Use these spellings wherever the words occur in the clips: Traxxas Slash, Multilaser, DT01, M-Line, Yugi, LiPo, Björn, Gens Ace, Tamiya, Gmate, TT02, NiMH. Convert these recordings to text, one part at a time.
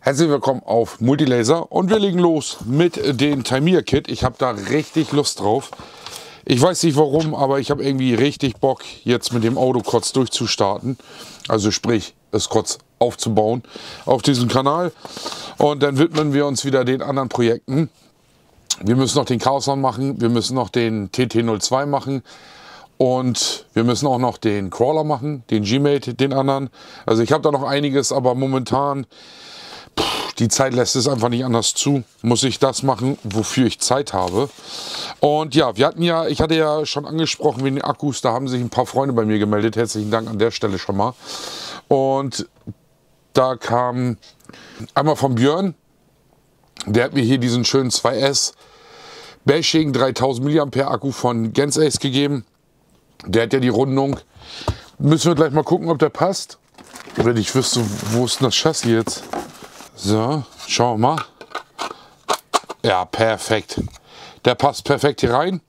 Herzlich willkommen auf Multilaser und wir legen los mit dem Tamiya-Kit. Ich habe da richtig Lust drauf. Ich weiß nicht warum, aber ich habe irgendwie richtig Bock, jetzt mit dem Auto kurz durchzustarten. Also sprich, es kurz aufzubauen auf diesem Kanal. Und dann widmen wir uns wieder den anderen Projekten. Wir müssen noch den Chaosland machen, wir müssen noch den TT02 machen. Und wir müssen auch noch den Crawler machen, den Gmate, den anderen. Also ich habe da noch einiges, aber momentan, die Zeit lässt es einfach nicht anders zu. Muss ich das machen, wofür ich Zeit habe. Und ja, ich hatte ja schon angesprochen wegen den Akkus, da haben sich ein paar Freunde bei mir gemeldet. Herzlichen Dank an der Stelle schon mal. Und da kam einmal von Björn, der hat mir hier diesen schönen 2S Bashing 3000 mAh Akku von Gens Ace gegeben. Der hat ja die Rundung. Müssen wir gleich mal gucken, ob der passt. Wenn ich wüsste, wo ist denn das Chassis jetzt? So, schauen wir mal. Ja, perfekt. Der passt perfekt hier rein.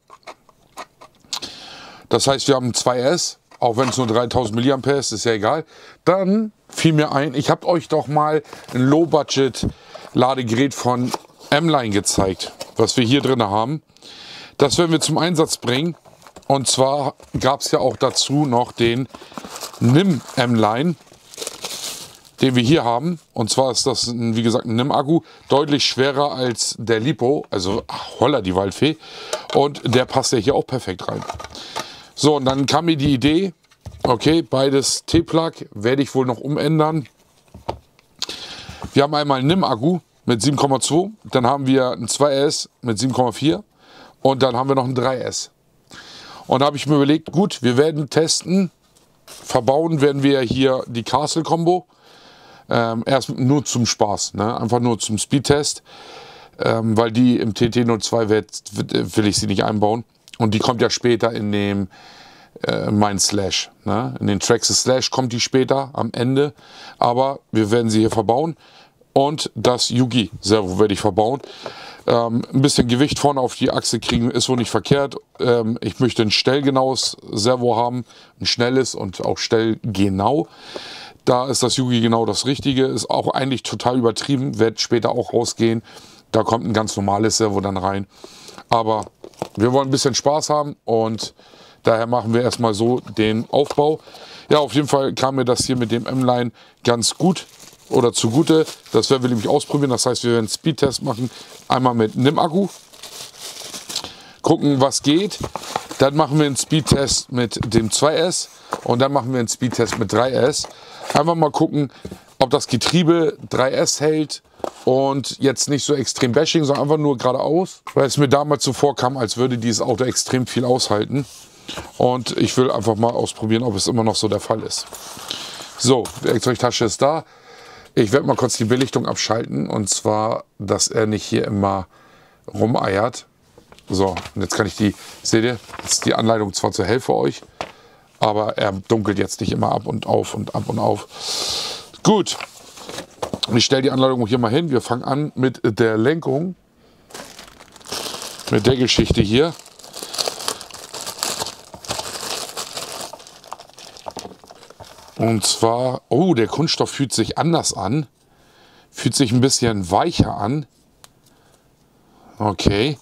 Das heißt, wir haben 2S, auch wenn es nur 3000 mAh ist, ist ja egal. Dann fiel mir ein, ich habe euch doch mal ein Low-Budget-Ladegerät von M-Line gezeigt, was wir hier drin haben. Das werden wir zum Einsatz bringen. Und zwar gab es ja auch dazu noch den NiMH M-Line, den wir hier haben. Und zwar ist das, wie gesagt, ein NiMH-Akku, deutlich schwerer als der LiPo, also holla die Waldfee. Und der passt ja hier auch perfekt rein. So, und dann kam mir die Idee, okay, beides T-Plug, werde ich wohl noch umändern. Wir haben einmal einen NiMH-Akku mit 7,2, dann haben wir einen 2S mit 7,4 und dann haben wir noch einen 3S. Und da habe ich mir überlegt, gut, wir werden testen, verbauen werden wir hier die Castle-Kombo. Erst nur zum Spaß, ne? Einfach nur zum Speedtest, weil die im TT02 will ich sie nicht einbauen. Und die kommt ja später in dem mein Slash, ne? In den Traxxas Slash kommt die später am Ende. Aber wir werden sie hier verbauen und das Yugi Servo werde ich verbauen. Ein bisschen Gewicht vorne auf die Achse kriegen ist wohl nicht verkehrt. Ich möchte ein stellgenaues Servo haben, ein schnelles und auch stellgenau. Da ist das Yugi genau das Richtige. Ist auch eigentlich total übertrieben, wird später auch rausgehen. Da kommt ein ganz normales Servo dann rein. Aber wir wollen ein bisschen Spaß haben und daher machen wir erstmal so den Aufbau. Ja, auf jeden Fall kam mir das hier mit dem M-Line ganz gut oder zugute. Das werden wir nämlich ausprobieren. Das heißt, wir werden einen Speedtest machen. Einmal mit NiMH-Akku. Gucken, was geht. Dann machen wir einen Speedtest mit dem 2S und dann machen wir einen Speedtest mit 3S. Einfach mal gucken, ob das Getriebe 3S hält und jetzt nicht so extrem Bashing, sondern einfach nur geradeaus. Weil es mir damals so vorkam, als würde dieses Auto extrem viel aushalten. Und ich will einfach mal ausprobieren, ob es immer noch so der Fall ist. So, die Werkzeugtasche ist da. Ich werde mal kurz die Belichtung abschalten und zwar, dass er nicht hier immer rumeiert. So, und jetzt kann ich die, seht ihr, ist die Anleitung zwar zur Hälfte für euch, aber er dunkelt jetzt nicht immer ab und auf und ab und auf. Gut, ich stelle die Anleitung hier mal hin. Wir fangen an mit der Lenkung, mit der Geschichte hier. Und zwar, oh, der Kunststoff fühlt sich anders an, fühlt sich ein bisschen weicher an. Okay.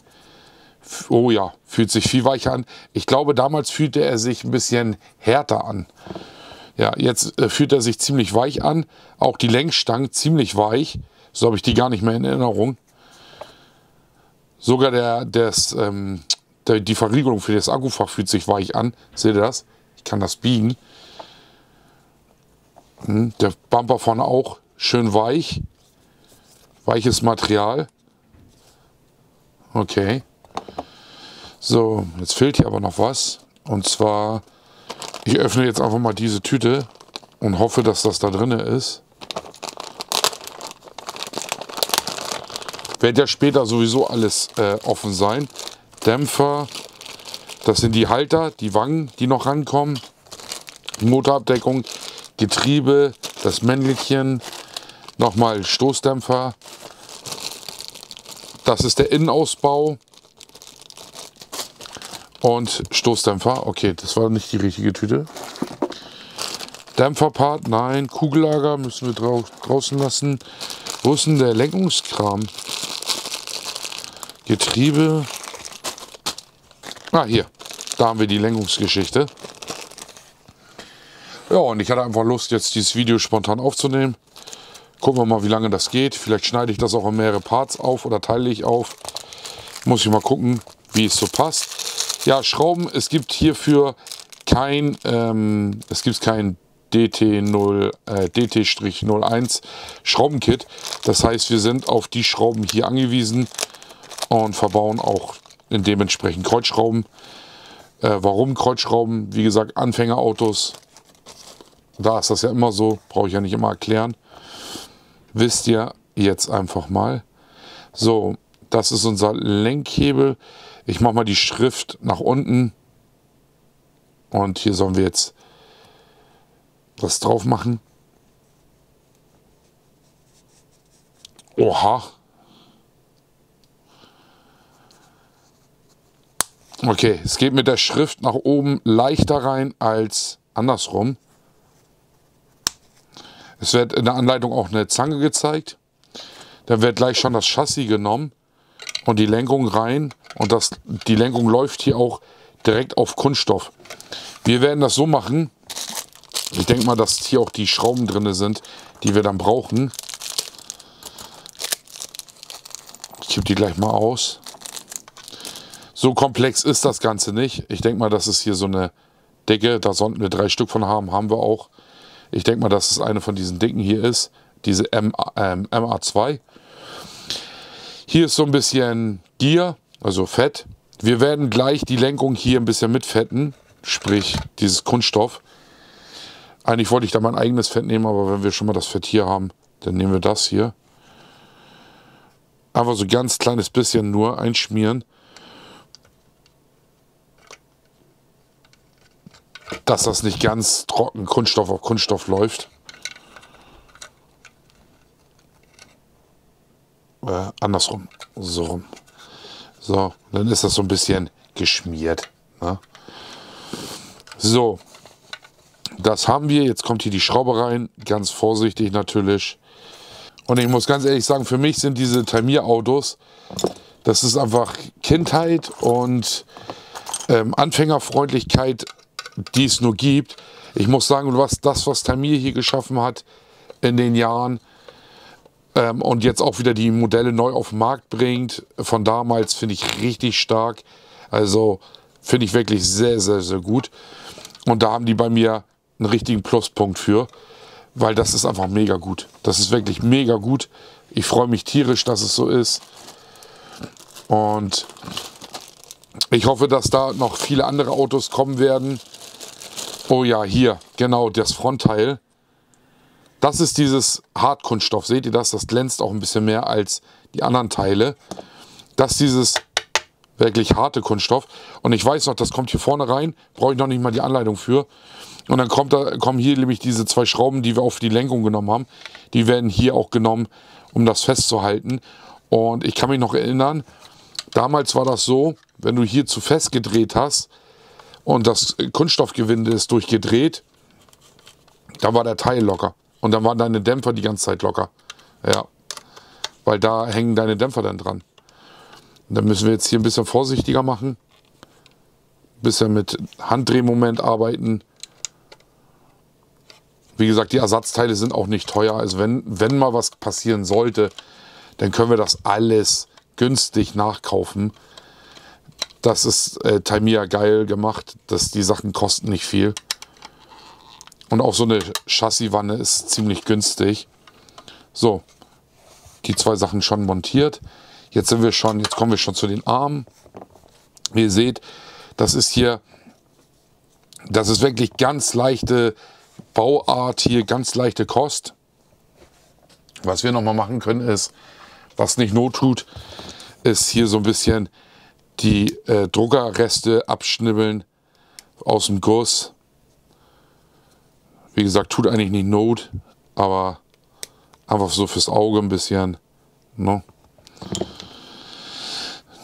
Oh ja, fühlt sich viel weicher an. Ich glaube, damals fühlte er sich ein bisschen härter an. Ja, jetzt fühlt er sich ziemlich weich an. Auch die Lenkstangen ziemlich weich. So habe ich die gar nicht mehr in Erinnerung. Sogar die Verriegelung für das Akkufach fühlt sich weich an. Seht ihr das? Ich kann das biegen. Der Bumper vorne auch schön weich. Weiches Material. Okay. So, jetzt fehlt hier aber noch was. Und zwar, ich öffne jetzt einfach mal diese Tüte und hoffe, dass das da drin ist. Wird ja später sowieso alles offen sein. Dämpfer, das sind die Halter, die Wangen, die noch rankommen. Motorabdeckung, Getriebe, das Mändelchen, nochmal Stoßdämpfer. Das ist der Innenausbau. Und Stoßdämpfer. Okay, das war nicht die richtige Tüte. Dämpferpart, nein. Kugellager müssen wir draußen lassen. Wo ist denn der Lenkungskram? Getriebe. Ah, hier. Da haben wir die Lenkungsgeschichte. Ja, und ich hatte einfach Lust, jetzt dieses Video spontan aufzunehmen. Gucken wir mal, wie lange das geht. Vielleicht schneide ich das auch in mehrere Parts auf oder teile ich auf. Muss ich mal gucken, wie es so passt. Ja, Schrauben. Es gibt hierfür kein, kein DT01 Schraubenkit. Das heißt, wir sind auf die Schrauben hier angewiesen und verbauen auch dementsprechend Kreuzschrauben. Warum Kreuzschrauben? Wie gesagt, Anfängerautos. Da ist das ja immer so. Brauche ich ja nicht immer erklären. Wisst ihr jetzt einfach mal. So, das ist unser Lenkhebel. Ich mache mal die Schrift nach unten. Und hier sollen wir jetzt was drauf machen. Oha. Okay, es geht mit der Schrift nach oben leichter rein als andersrum. Es wird in der Anleitung auch eine Zange gezeigt. Dann wird gleich schon das Chassis genommen und die Lenkung rein. Und die Lenkung läuft hier auch direkt auf Kunststoff. Wir werden das so machen. Ich denke mal, dass hier auch die Schrauben drin sind, die wir dann brauchen. Ich kippe die gleich mal aus. So komplex ist das Ganze nicht. Ich denke mal, das ist hier so eine Decke. Da sollten wir 3 Stück von haben. Haben wir auch. Ich denke mal, dass es eine von diesen dicken hier ist. Diese MA2. Hier ist so ein bisschen Gier, also Fett. Wir werden gleich die Lenkung hier ein bisschen mitfetten. Sprich, dieses Kunststoff. Eigentlich wollte ich da mein eigenes Fett nehmen, aber wenn wir schon mal das Fett hier haben, dann nehmen wir das hier. Einfach so ein ganz kleines bisschen nur einschmieren. Dass das nicht ganz trocken Kunststoff auf Kunststoff läuft. Andersrum. So rum. So, dann ist das so ein bisschen geschmiert. Ne? So, das haben wir. Jetzt kommt hier die Schraube rein. Ganz vorsichtig natürlich. Und ich muss ganz ehrlich sagen, für mich sind diese Tamiya-Autos, das ist einfach Kindheit und Anfängerfreundlichkeit, die es nur gibt. Ich muss sagen, was Tamiya hier geschaffen hat in den Jahren und jetzt auch wieder die Modelle neu auf den Markt bringt, von damals, finde ich richtig stark. Also finde ich wirklich sehr, sehr, sehr gut. Und da haben die bei mir einen richtigen Pluspunkt für, weil das ist einfach mega gut. Das ist wirklich mega gut. Ich freue mich tierisch, dass es so ist. Und ich hoffe, dass da noch viele andere Autos kommen werden. Oh ja, hier, genau, das Frontteil. Das ist dieses Hartkunststoff, seht ihr das? Das glänzt auch ein bisschen mehr als die anderen Teile. Das ist dieses wirklich harte Kunststoff. Und ich weiß noch, das kommt hier vorne rein. Brauche ich noch nicht mal die Anleitung für. Und dann kommen hier nämlich diese 2 Schrauben, die wir auf die Lenkung genommen haben. Die werden hier auch genommen, um das festzuhalten. Und ich kann mich noch erinnern, damals war das so, wenn du hier zu fest gedreht hast und das Kunststoffgewinde ist durchgedreht, dann war der Teil locker. Und dann waren deine Dämpfer die ganze Zeit locker. Ja, weil da hängen deine Dämpfer dann dran. Und dann müssen wir jetzt hier ein bisschen vorsichtiger machen. Ein bisschen mit Handdrehmoment arbeiten. Wie gesagt, die Ersatzteile sind auch nicht teuer. Also wenn mal was passieren sollte, dann können wir das alles günstig nachkaufen. Das ist Tamiya geil gemacht, dass die Sachen kosten nicht viel. Und auch so eine Chassiswanne ist ziemlich günstig. So, die 2 Sachen schon montiert. Jetzt kommen wir schon zu den Armen. Wie ihr seht, das ist wirklich ganz leichte Bauart hier, ganz leichte Kost. Was wir nochmal machen können ist, was nicht not tut, ist hier so ein bisschen die Druckerreste abschnibbeln aus dem Guss. Wie gesagt, tut eigentlich nicht Not, aber einfach so fürs Auge ein bisschen. Ne?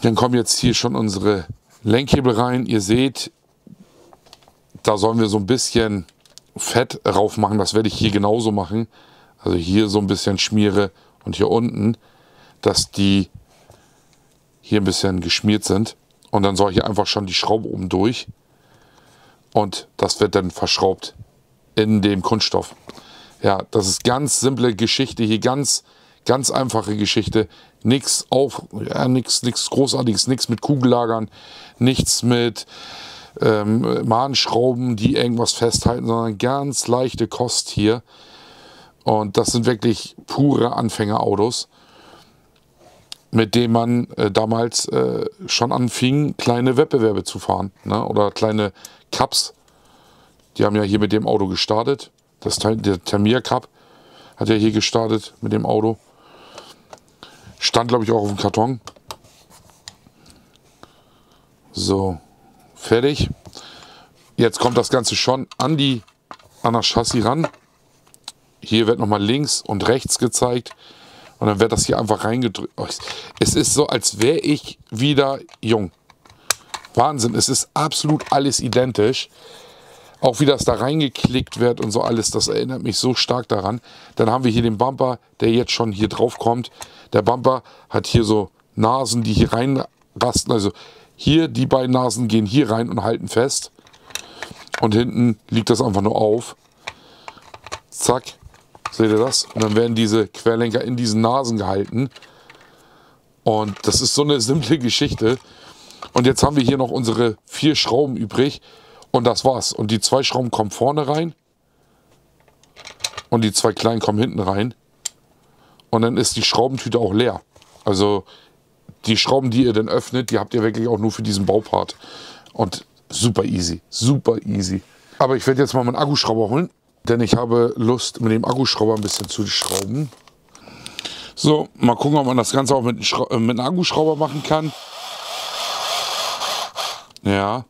Dann kommen jetzt hier schon unsere Lenkhebel rein. Ihr seht, da sollen wir so ein bisschen Fett rauf machen. Das werde ich hier genauso machen. Also hier so ein bisschen schmiere und hier unten, dass die hier ein bisschen geschmiert sind. Und dann soll hier einfach schon die Schraube oben durch. Und das wird dann verschraubt in dem Kunststoff. Ja, das ist ganz simple Geschichte hier, ganz einfache Geschichte. Nichts auf, ja, nichts Großartiges, nichts mit Kugellagern, nichts mit Mahnschrauben, die irgendwas festhalten, sondern ganz leichte Kost hier. Und das sind wirklich pure Anfängerautos, mit denen man damals schon anfing, kleine Wettbewerbe zu fahren, ne? Oder kleine Cups. Die haben ja hier mit dem Auto gestartet. Der Tamiya Cup hat ja hier gestartet mit dem Auto. Stand, glaube ich, auch auf dem Karton. So, fertig. Jetzt kommt das Ganze schon an das Chassis ran. Hier wird nochmal links und rechts gezeigt. Und dann wird das hier einfach reingedrückt. Es ist so, als wäre ich wieder jung. Wahnsinn, es ist absolut alles identisch. Auch wie das da reingeklickt wird und so alles, das erinnert mich so stark daran. Dann haben wir hier den Bumper, der jetzt schon hier drauf kommt. Der Bumper hat hier so Nasen, die hier reinrasten. Also hier, die beiden Nasen gehen hier rein und halten fest. Und hinten liegt das einfach nur auf. Zack, seht ihr das? Und dann werden diese Querlenker in diesen Nasen gehalten. Und das ist so eine simple Geschichte. Und jetzt haben wir hier noch unsere 4 Schrauben übrig. Und das war's. Und die 2 Schrauben kommen vorne rein. Und die 2 kleinen kommen hinten rein. Und dann ist die Schraubentüte auch leer. Also die Schrauben, die ihr dann öffnet, die habt ihr wirklich auch nur für diesen Baupart. Und super easy. Super easy. Aber ich werde jetzt mal meinen Akkuschrauber holen. Denn ich habe Lust, mit dem Akkuschrauber ein bisschen zu schrauben. So, mal gucken, ob man das Ganze auch mit einem Akkuschrauber machen kann. Ja.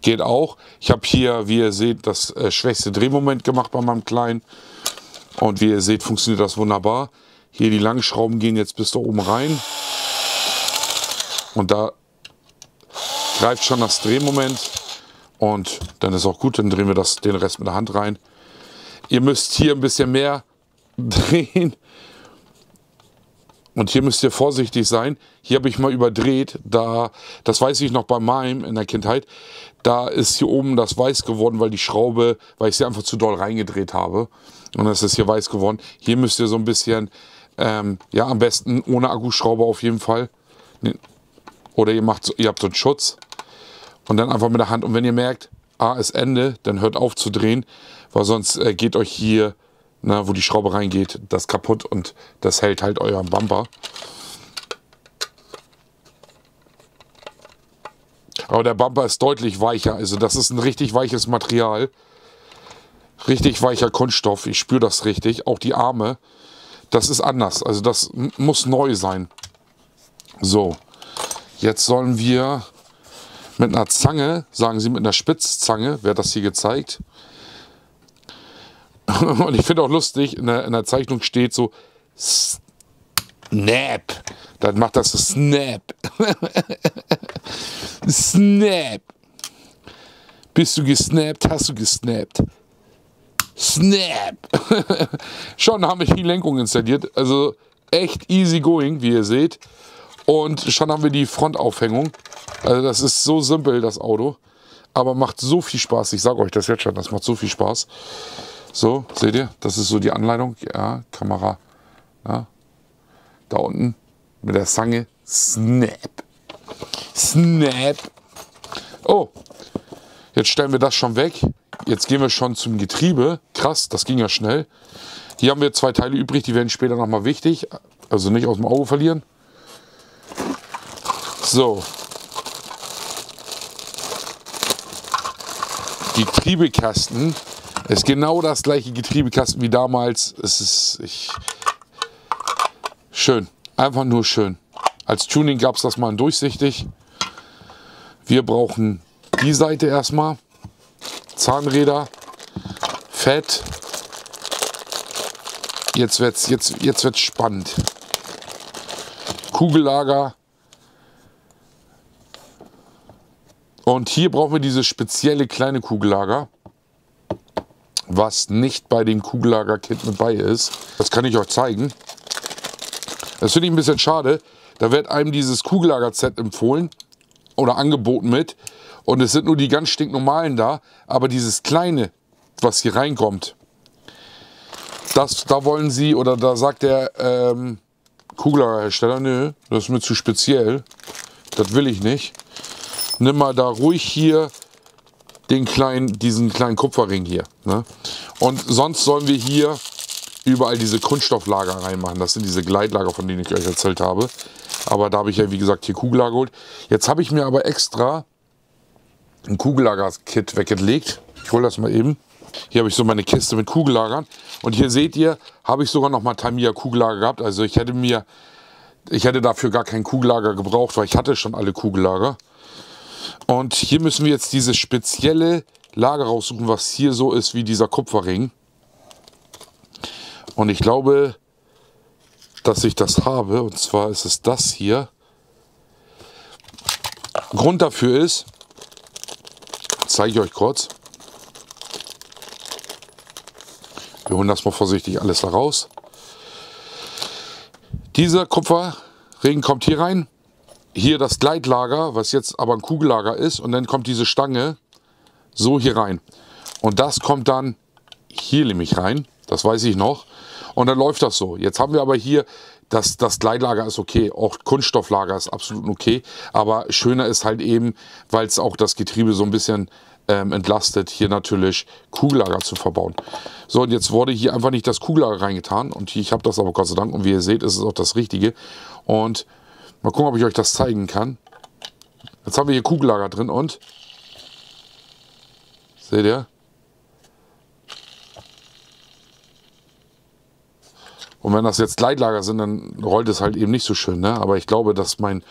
Geht auch. Ich habe hier, wie ihr seht, das schwächste Drehmoment gemacht bei meinem Kleinen. Und wie ihr seht, funktioniert das wunderbar. Hier die langen Schrauben gehen jetzt bis da oben rein. Und da greift schon das Drehmoment. Und dann ist auch gut, dann drehen wir den Rest mit der Hand rein. Ihr müsst hier ein bisschen mehr drehen. Und hier müsst ihr vorsichtig sein. Hier habe ich mal überdreht. Das weiß ich noch bei meinem in der Kindheit. Da ist hier oben das weiß geworden, weil ich sie einfach zu doll reingedreht habe. Und das ist hier weiß geworden. Hier müsst ihr so ein bisschen, ja, am besten ohne Akkuschrauber auf jeden Fall. Oder ihr habt so einen Schutz. Und dann einfach mit der Hand. Und wenn ihr merkt, A ist Ende, dann hört auf zu drehen. Weil sonst geht euch hier, na, wo die Schraube reingeht, das kaputt und das hält halt euren Bumper. Aber der Bumper ist deutlich weicher, also das ist ein richtig weiches Material. Richtig weicher Kunststoff, ich spüre das richtig. Auch die Arme, das ist anders, also das muss neu sein. So, jetzt sollen wir mit einer Zange, sagen sie mit einer Spitzzange, wer hat das hier gezeigt? Und ich finde auch lustig, in der Zeichnung steht so Snap. Dann macht das so Snap. Snap. Bist du gesnappt? Hast du gesnappt? Snap. Schon haben wir die Lenkung installiert. Also echt easy going, wie ihr seht. Und schon haben wir die Frontaufhängung. Also das ist so simpel, das Auto. Aber macht so viel Spaß. Ich sage euch das jetzt schon, das macht so viel Spaß. So, seht ihr, das ist so die Anleitung, ja, Kamera, ja, da unten mit der Zange, Snap, Snap. Oh, jetzt stellen wir das schon weg, jetzt gehen wir schon zum Getriebe, krass, das ging ja schnell. Hier haben wir 2 Teile übrig, die werden später nochmal wichtig, also nicht aus dem Auge verlieren. So, Getriebekasten. Es ist genau das gleiche Getriebekasten wie damals. Es ist schön. Einfach nur schön. Als Tuning gab es das mal in durchsichtig. Wir brauchen die Seite erstmal. Zahnräder. Fett. Jetzt wird's spannend. Kugellager. Und hier brauchen wir dieses spezielle kleine Kugellager, was nicht bei dem Kugellager-Kit mit bei ist. Das kann ich euch zeigen. Das finde ich ein bisschen schade. Da wird einem dieses Kugellager-Set empfohlen oder angeboten mit. Und es sind nur die ganz stinknormalen da. Aber dieses kleine, was hier reinkommt, das, da wollen sie, oder da sagt der Kugellagerhersteller, nö, das ist mir zu speziell. Das will ich nicht. Nimm mal da ruhig hier den kleinen, diesen kleinen Kupferring hier. Ne? Und sonst sollen wir hier überall diese Kunststofflager reinmachen. Das sind diese Gleitlager, von denen ich euch erzählt habe. Aber da habe ich ja, wie gesagt, hier Kugellager geholt. Jetzt habe ich mir aber extra ein Kugellager-Kit weggelegt. Ich hole das mal eben. Hier habe ich so meine Kiste mit Kugellagern. Und hier seht ihr, habe ich sogar noch mal Tamiya Kugellager gehabt. Also ich hätte dafür gar kein Kugellager gebraucht, weil ich hatte schon alle Kugellager. Und hier müssen wir jetzt dieses spezielle Lager raussuchen, was hier so ist wie dieser Kupferring. Und ich glaube, dass ich das habe. Und zwar ist es das hier. Grund dafür ist, zeige ich euch kurz. Wir holen das mal vorsichtig alles da raus. Dieser Kupferring kommt hier rein. Hier das Gleitlager, was jetzt aber ein Kugellager ist. Und dann kommt diese Stange so hier rein. Und das kommt dann hier nämlich rein. Das weiß ich noch. Und dann läuft das so. Jetzt haben wir aber hier, das Gleitlager ist okay, auch Kunststofflager ist absolut okay, aber schöner ist halt eben, weil es auch das Getriebe so ein bisschen entlastet, hier natürlich Kugellager zu verbauen. So, und jetzt wurde hier einfach nicht das Kugellager reingetan und ich habe das aber Gott sei Dank und wie ihr seht, ist es auch das Richtige. Und mal gucken, ob ich euch das zeigen kann. Jetzt haben wir hier Kugellager drin und seht ihr? Und wenn das jetzt Gleitlager sind, dann rollt es halt eben nicht so schön, ne? Aber ich glaube, dass mein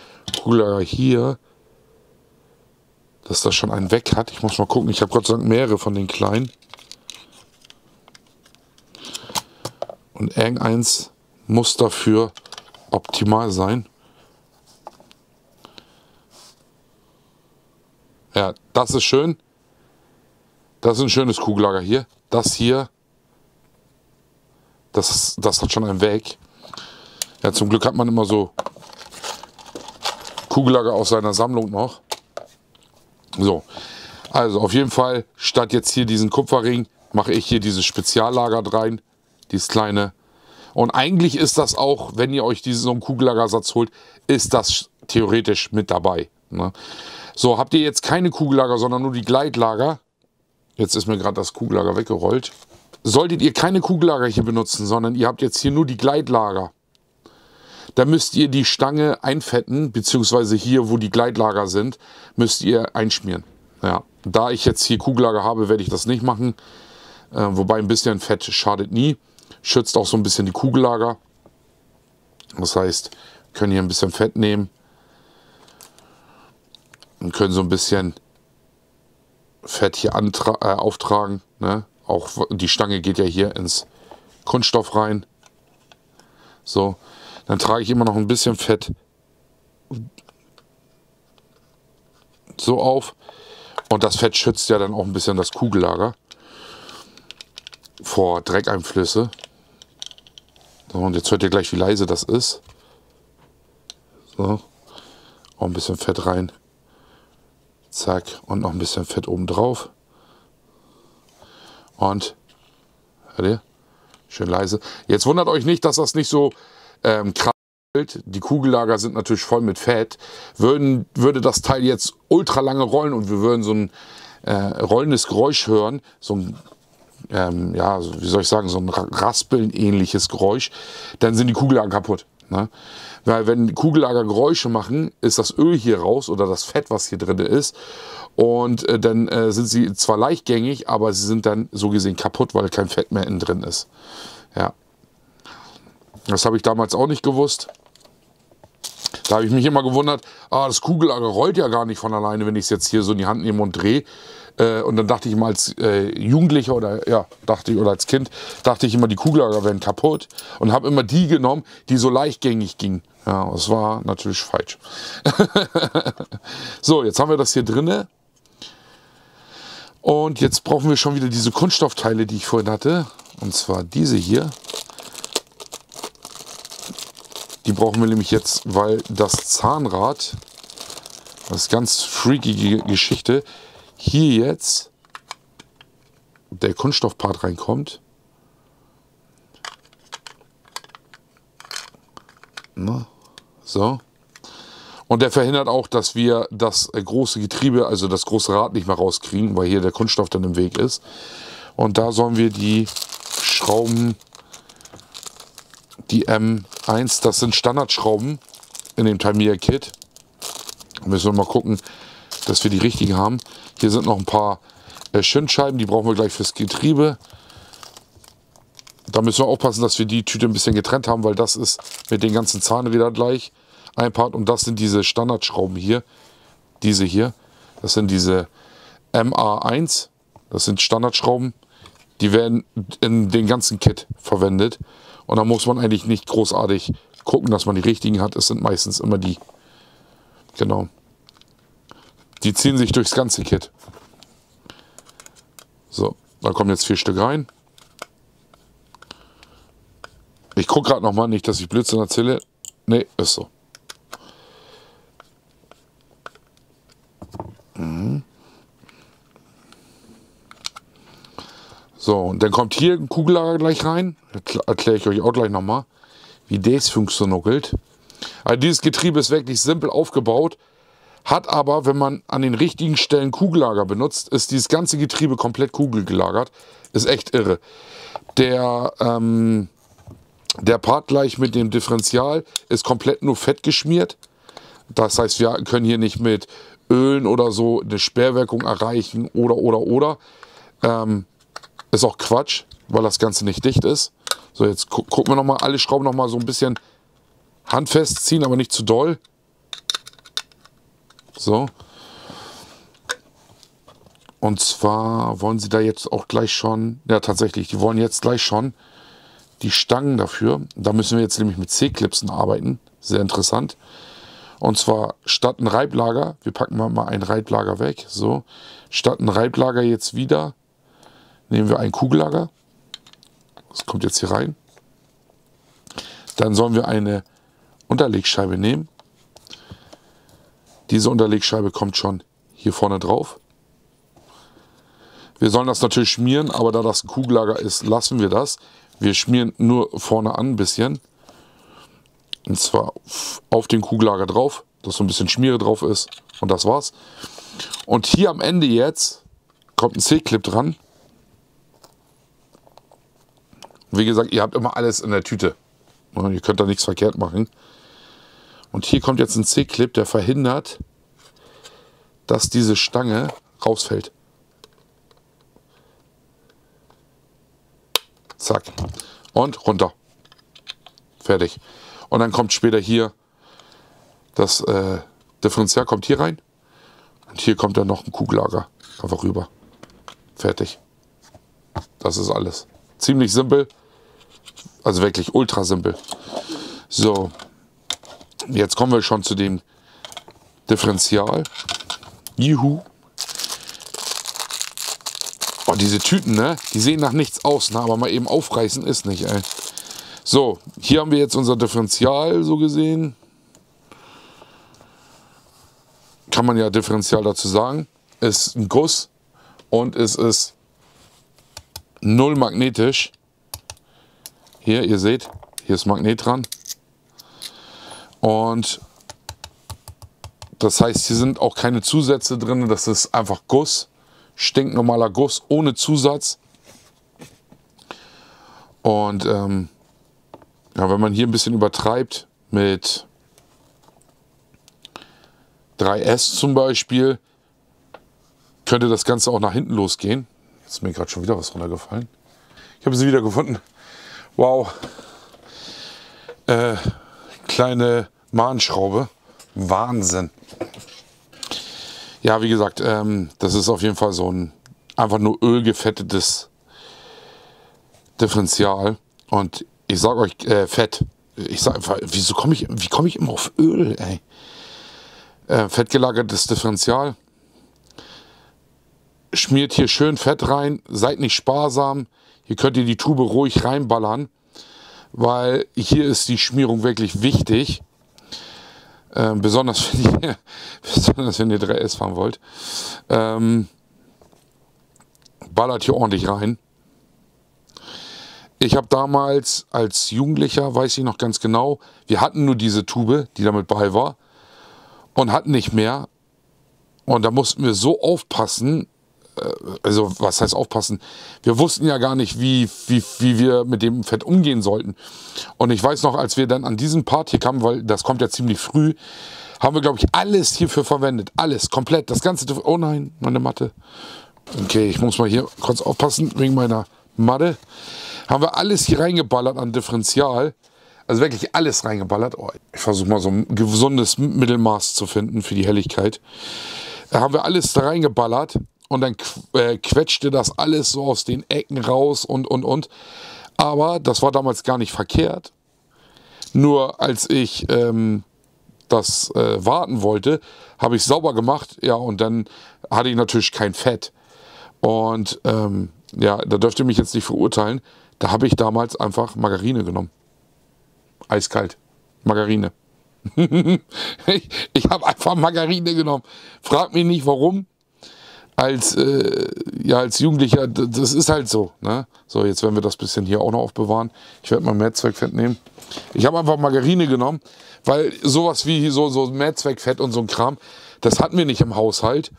Kugellager hier, dass das schon einen weg hat. Ich muss mal gucken. Ich habe Gott sei Dank mehrere von den kleinen. Und irgendeins muss dafür optimal sein. Ja, das ist schön. Das ist ein schönes Kugellager hier. Das hier. Das hat schon einen Weg. Ja, zum Glück hat man immer so Kugellager aus seiner Sammlung noch. So, also auf jeden Fall, statt jetzt hier diesen Kupferring, mache ich hier dieses Speziallager rein, dieses kleine. Und eigentlich ist das auch, wenn ihr euch diesen so einen Kugellagersatz holt, ist das theoretisch mit dabei. Ne? So, habt ihr jetzt keine Kugellager, sondern nur die Gleitlager. Jetzt ist mir gerade das Kugellager weggerollt. Solltet ihr keine Kugellager hier benutzen, sondern ihr habt jetzt hier nur die Gleitlager, dann müsst ihr die Stange einfetten, beziehungsweise hier, wo die Gleitlager sind, müsst ihr einschmieren. Ja, da ich jetzt hier Kugellager habe, werde ich das nicht machen. Wobei ein bisschen Fett schadet nie, schützt auch so ein bisschen die Kugellager. Das heißt, wir können hier ein bisschen Fett nehmen und können so ein bisschen Fett hier auftragen, ne? Auch die Stange geht ja hier ins Kunststoff rein. So, dann trage ich immer noch ein bisschen Fett so auf. Und das Fett schützt ja dann auch ein bisschen das Kugellager vor Dreckeinflüsse. So, und jetzt hört ihr gleich, wie leise das ist. So, auch ein bisschen Fett rein. Zack, und noch ein bisschen Fett oben drauf. Und, hört ihr? Schön leise. Jetzt wundert euch nicht, dass das nicht so krass rollt. Die Kugellager sind natürlich voll mit Fett. Würde das Teil jetzt ultra lange rollen und wir würden so ein rollendes Geräusch hören, so ein, ja, wie soll ich sagen, so ein Raspeln-ähnliches Geräusch, dann sind die Kugellager kaputt. Ne? Weil wenn Kugellager Geräusche machen, ist das Öl hier raus oder das Fett, was hier drin ist. Und dann sind sie zwar leichtgängig, aber sie sind dann so gesehen kaputt, weil kein Fett mehr innen drin ist. Ja. Das habe ich damals auch nicht gewusst. Da habe ich mich immer gewundert, ah, das Kugellager rollt ja gar nicht von alleine, wenn ich es jetzt hier so in die Hand nehme und drehe. Und dann dachte ich immer als Jugendlicher oder ja, als Kind, dachte ich immer, die Kugellager werden kaputt und habe immer die genommen, die so leichtgängig gingen. Ja, das war natürlich falsch. So, jetzt haben wir das hier drinne. Und jetzt brauchen wir schon wieder diese Kunststoffteile, die ich vorhin hatte. Und zwar diese hier. Die brauchen wir nämlich jetzt, weil das Zahnrad, das ist ganz freaky Geschichte, hier jetzt der Kunststoffpart reinkommt. Na, so. Und der verhindert auch, dass wir das große Getriebe, also das große Rad nicht mehr rauskriegen, weil hier der Kunststoff dann im Weg ist. Und da sollen wir die Schrauben, die M1, das sind Standardschrauben in dem Tamiya-Kit. Müssen wir mal gucken, dass wir die richtigen haben. Hier sind noch ein paar Schindscheiben, die brauchen wir gleich fürs Getriebe. Da müssen wir aufpassen, dass wir die Tüte ein bisschen getrennt haben, weil das ist mit den ganzen Zahnrädern gleich. Ein Part, und das sind diese Standardschrauben hier, diese hier, das sind diese MA1, das sind Standardschrauben, die werden in den ganzen Kit verwendet und da muss man eigentlich nicht großartig gucken, dass man die richtigen hat, es sind meistens immer die, genau, die ziehen sich durchs ganze Kit. So, da kommen jetzt 4 Stück rein. Ich gucke gerade nochmal, nicht, dass ich Blödsinn erzähle, nee, ist so. So, und dann kommt hier ein Kugellager gleich rein. Erkläre ich euch auch gleich nochmal, wie das funktioniert. Also dieses Getriebe ist wirklich simpel aufgebaut, hat aber, wenn man an den richtigen Stellen Kugellager benutzt, ist dieses ganze Getriebe komplett kugelgelagert. Ist echt irre. Der Part gleich mit dem Differential ist komplett nur fett geschmiert. Das heißt, wir können hier nicht mit Ölen oder so eine Sperrwirkung erreichen oder. Ist auch Quatsch, weil das Ganze nicht dicht ist. So, jetzt gucken wir nochmal, alle Schrauben nochmal so ein bisschen handfest ziehen, aber nicht zu doll. So. Und zwar wollen sie da jetzt auch gleich schon, ja tatsächlich, die wollen jetzt gleich schon die Stangen dafür. Da müssen wir jetzt nämlich mit C-Clipsen arbeiten. Sehr interessant. Und zwar statt ein Reiblager, wir packen mal ein Reiblager weg, so. Statt ein Reiblager jetzt wieder nehmen wir ein Kugellager. Das kommt jetzt hier rein. Dann sollen wir eine Unterlegscheibe nehmen. Diese Unterlegscheibe kommt schon hier vorne drauf. Wir sollen das natürlich schmieren, aber da das ein Kugellager ist, lassen wir das. Wir schmieren nur vorne an ein bisschen. Und zwar auf den Kugellager drauf, dass so ein bisschen Schmiere drauf ist. Und das war's. Und hier am Ende jetzt kommt ein C-Clip dran. Wie gesagt, ihr habt immer alles in der Tüte. Ihr könnt da nichts verkehrt machen. Und hier kommt jetzt ein C-Clip, der verhindert, dass diese Stange rausfällt. Zack. Und runter. Fertig. Und dann kommt später hier, das Differential kommt hier rein. Und hier kommt dann noch ein Kugellager. Einfach rüber. Fertig. Das ist alles. Ziemlich simpel, also wirklich ultra simpel. So, jetzt kommen wir schon zu dem Differential. Juhu. Oh, diese Tüten, ne? Die sehen nach nichts aus, ne? Aber mal eben aufreißen ist nicht, ey. So, hier haben wir jetzt unser Differential so gesehen. Kann man ja Differential dazu sagen. Ist ein Guss und es ist 0 magnetisch. Hier, ihr seht, hier ist Magnet dran. Und das heißt, hier sind auch keine Zusätze drin. Das ist einfach Guss. Stinknormaler Guss ohne Zusatz. Und ja, wenn man hier ein bisschen übertreibt mit 3S zum Beispiel, könnte das Ganze auch nach hinten losgehen. Jetzt ist mir gerade schon wieder was runtergefallen. Ich habe sie wieder gefunden. Wow. Kleine Mahnschraube. Wahnsinn. Ja, wie gesagt, das ist auf jeden Fall so ein einfach nur ölgefettetes Differential. Und ich sage euch, Fett. Ich sag einfach, wie komme ich immer auf Öl, ey? Fettgelagertes Differential. Schmiert hier schön Fett rein, seid nicht sparsam. Hier könnt ihr die Tube ruhig reinballern, weil hier ist die Schmierung wirklich wichtig. Besonders wenn ihr 3S fahren wollt. Ballert hier ordentlich rein. Ich habe damals als Jugendlicher, weiß ich noch ganz genau, wir hatten nur diese Tube, die damit bei war, und hatten nicht mehr. Und da mussten wir so aufpassen, also was heißt aufpassen? Wir wussten ja gar nicht, wie wir mit dem Fett umgehen sollten. Und ich weiß noch, als wir dann an diesen Part hier kamen, weil das kommt ja ziemlich früh, haben wir, glaube ich, alles hierfür verwendet. Alles, komplett, das ganze... Oh nein, meine Matte. Okay, ich muss mal hier kurz aufpassen wegen meiner Matte. Haben wir alles hier reingeballert an Differential. Also wirklich alles reingeballert. Oh, ich versuche mal so ein gesundes Mittelmaß zu finden für die Helligkeit. Da haben wir alles da reingeballert. Und dann quetschte das alles so aus den Ecken raus und. Aber das war damals gar nicht verkehrt. Nur als ich das warten wollte, habe ich sauber gemacht. Ja, und dann hatte ich natürlich kein Fett. Und ja, da dürft ihr mich jetzt nicht verurteilen. Da habe ich damals einfach Margarine genommen. Eiskalt. Margarine. Ich habe einfach Margarine genommen. Frag mich nicht, warum. Als Jugendlicher, das ist halt so. Ne? So, jetzt werden wir das bisschen hier auch noch aufbewahren. Ich werde mal Mehrzweckfett nehmen. Ich habe einfach Margarine genommen, weil sowas wie so Mehrzweckfett und so ein Kram, das hatten wir nicht im Haushalt.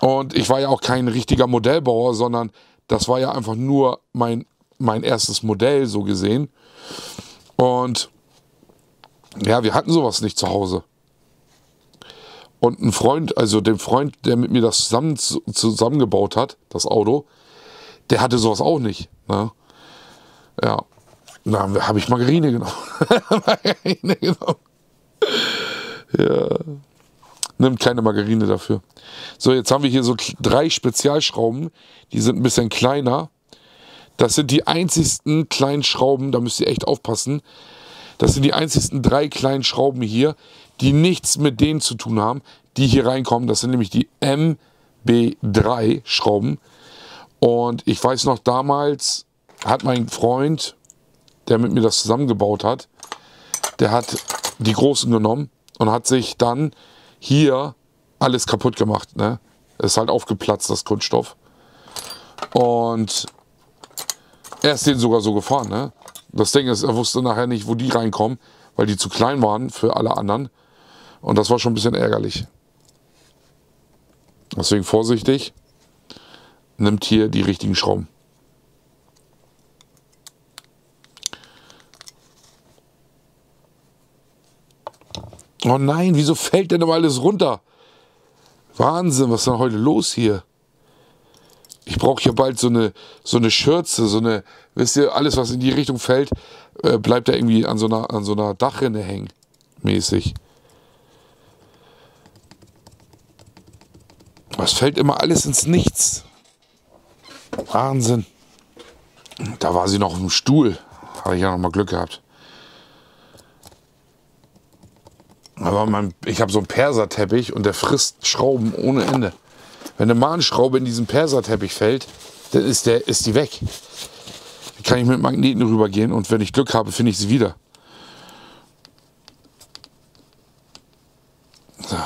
Und ich war ja auch kein richtiger Modellbauer, sondern das war ja einfach nur mein erstes Modell, so gesehen. Und ja, wir hatten sowas nicht zu Hause. Und ein Freund, also dem Freund, der mit mir das zusammengebaut hat, das Auto, der hatte sowas auch nicht. Ne? Ja, da habe ich Margarine genommen. Margarine genommen. Ja. Nimmt keine Margarine dafür. So, jetzt haben wir hier so 3 Spezialschrauben. Die sind ein bisschen kleiner. Das sind die einzigsten kleinen Schrauben, da müsst ihr echt aufpassen. Das sind die einzigsten 3 kleinen Schrauben hier, die nichts mit denen zu tun haben, die hier reinkommen. Das sind nämlich die MB3 Schrauben. Und ich weiß noch, damals hat mein Freund, der mit mir das zusammengebaut hat, der hat die großen genommen und hat sich dann hier alles kaputt gemacht. Ne? Ist halt aufgeplatzt, das Kunststoff. Und er ist den sogar so gefahren. Ne? Das Ding ist, er wusste nachher nicht, wo die reinkommen, weil die zu klein waren für alle anderen. Und das war schon ein bisschen ärgerlich. Deswegen vorsichtig. Nimmt hier die richtigen Schrauben. Oh nein, wieso fällt denn immer alles runter? Wahnsinn, was ist denn heute los hier? Ich brauche hier bald so eine Schürze, wisst ihr, alles was in die Richtung fällt, bleibt da irgendwie an so einer Dachrinne hängen, mäßig. Was fällt immer alles ins Nichts? Wahnsinn. Da war sie noch im Stuhl. Habe ich ja noch mal Glück gehabt. Aber ich habe so einen Perserteppich und der frisst Schrauben ohne Ende. Wenn eine Mahnschraube in diesen Perserteppich fällt, dann ist die weg. Dann kann ich mit Magneten rübergehen und wenn ich Glück habe, finde ich sie wieder. So.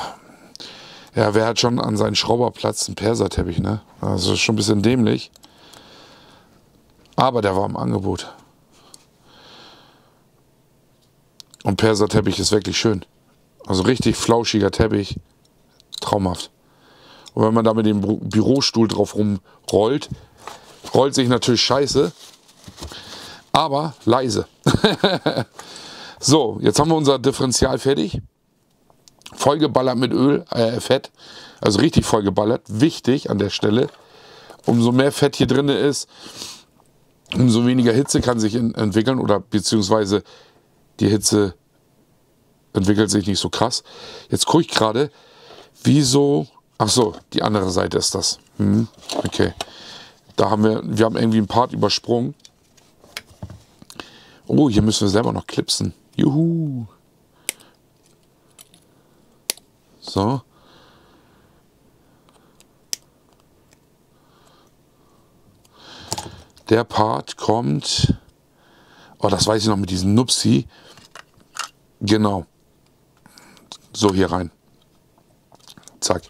Ja, wer hat schon an seinen Schrauberplatz einen Perserteppich, ne? Das ist schon ein bisschen dämlich. Aber der war im Angebot. Und Perserteppich ist wirklich schön. Also richtig flauschiger Teppich. Traumhaft. Und wenn man da mit dem Bürostuhl drauf rumrollt, rollt sich natürlich scheiße, aber leise. So, jetzt haben wir unser Differential fertig. Vollgeballert mit Öl, Fett, also richtig vollgeballert. Wichtig an der Stelle, umso mehr Fett hier drin ist, umso weniger Hitze kann sich entwickeln oder beziehungsweise die Hitze entwickelt sich nicht so krass. Jetzt gucke ich gerade, wieso... Ach so, die andere Seite ist das. Hm, okay. Da haben wir haben irgendwie einen Part übersprungen. Oh, hier müssen wir selber noch klipsen. Juhu. So. Der Part kommt... Oh, das weiß ich noch mit diesem Nupsi. Genau. So hier rein. Zack.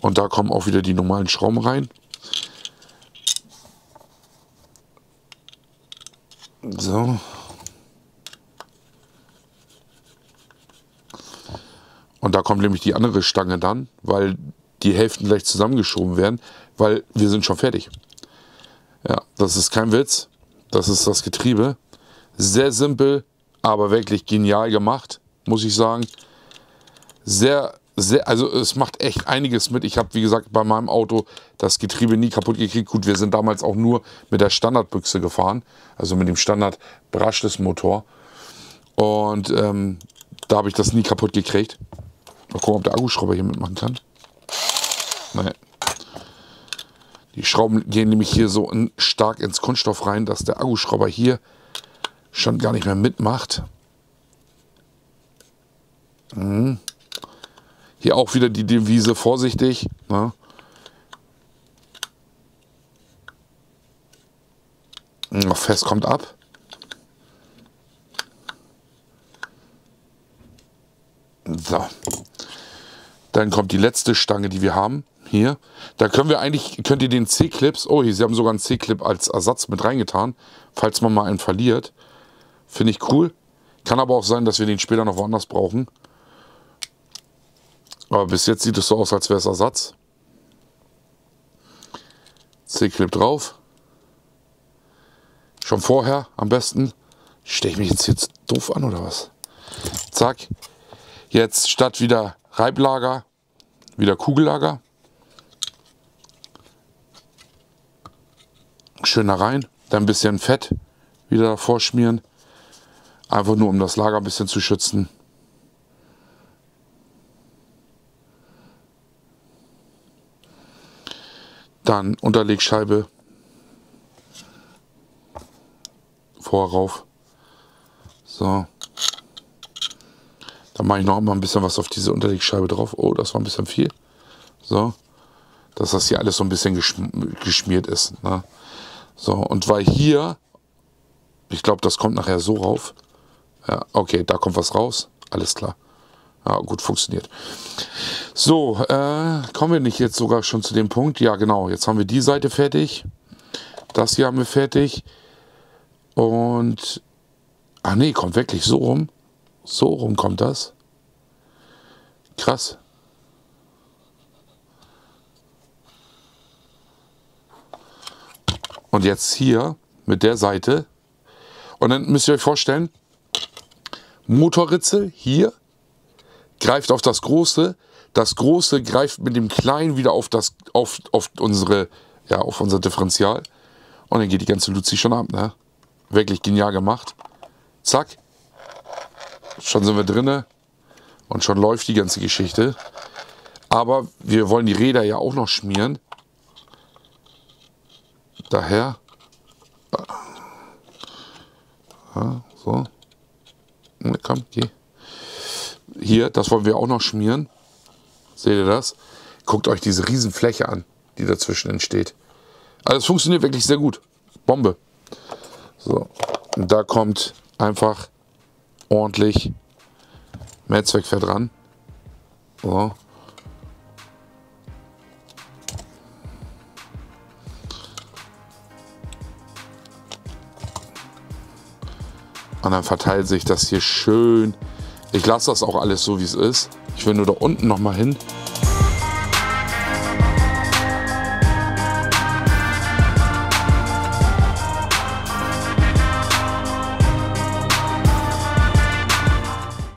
Und da kommen auch wieder die normalen Schrauben rein. So. Und da kommt nämlich die andere Stange dann, weil die Hälften gleich zusammengeschoben werden, weil wir sind schon fertig. Ja, das ist kein Witz. Das ist das Getriebe. Sehr simpel, aber wirklich genial gemacht, muss ich sagen. Sehr, sehr, also es macht echt einiges mit. Ich habe, wie gesagt, bei meinem Auto das Getriebe nie kaputt gekriegt. Gut, wir sind damals auch nur mit der Standardbüchse gefahren, also mit dem Standard-Brushless-Motor. Und da habe ich das nie kaputt gekriegt. Mal gucken, ob der Akkuschrauber hier mitmachen kann. Naja. Die Schrauben gehen nämlich hier so stark ins Kunststoff rein, dass der Akkuschrauber hier schon gar nicht mehr mitmacht. Mhm. Hier auch wieder die Devise vorsichtig. Ne? Fest kommt ab. So. Dann kommt die letzte Stange, die wir haben. Hier. Da können wir eigentlich, könnt ihr den C-Clips, oh, hier, sie haben sogar einen C-Clip als Ersatz mit reingetan, falls man mal einen verliert. Finde ich cool. Kann aber auch sein, dass wir den später noch woanders brauchen. Aber bis jetzt sieht es so aus, als wäre es Ersatz. C-Clip drauf. Schon vorher am besten. Stehe ich mich jetzt doof an oder was? Zack. Jetzt statt wieder Reiblager, wieder Kugellager. Schön da rein. Dann ein bisschen Fett wieder davor schmieren. Einfach nur, um das Lager ein bisschen zu schützen. Dann Unterlegscheibe. Vorauf. So. Dann mache ich noch mal ein bisschen was auf diese Unterlegscheibe drauf. Oh, das war ein bisschen viel. So. Dass das hier alles so ein bisschen geschmiert ist. Ne? So, und weil hier, ich glaube, das kommt nachher so rauf. Ja, okay, da kommt was raus. Alles klar. Ja, gut, funktioniert. So, kommen wir nicht jetzt sogar schon zu dem Punkt? Ja, genau. Jetzt haben wir die Seite fertig. Das hier haben wir fertig. Und, ach nee, kommt wirklich so rum. So rum kommt das. Krass. Und jetzt hier mit der Seite. Und dann müsst ihr euch vorstellen, Motorritze hier greift auf das Große. Das Große greift mit dem Kleinen wieder auf unser Differential. Und dann geht die ganze Luzi schon ab. Ne? Wirklich genial gemacht. Zack. Schon sind wir drinne. Und schon läuft die ganze Geschichte. Aber wir wollen die Räder ja auch noch schmieren. Daher. Ja, so. Na komm, geh. Hier, das wollen wir auch noch schmieren. Seht ihr das? Guckt euch diese riesen Fläche an, die dazwischen entsteht. Also es funktioniert wirklich sehr gut. Bombe. So. Und da kommt einfach ordentlich Mehrzweckfett ran. So. Und dann verteilt sich das hier schön. Ich lasse das auch alles so, wie es ist. Ich will nur da unten nochmal hin.